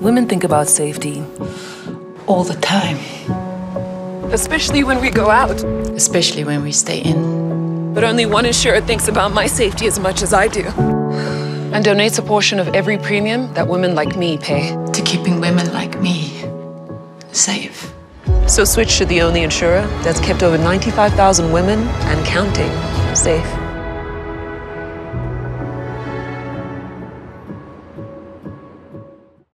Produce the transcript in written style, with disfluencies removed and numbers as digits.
Women think about safety all the time. Especially when we go out. Especially when we stay in. But only one insurer thinks about my safety as much as I do. And donates a portion of every premium that women like me pay. To keeping women like me safe. So switch to the only insurer that's kept over 95,000 women and counting safe.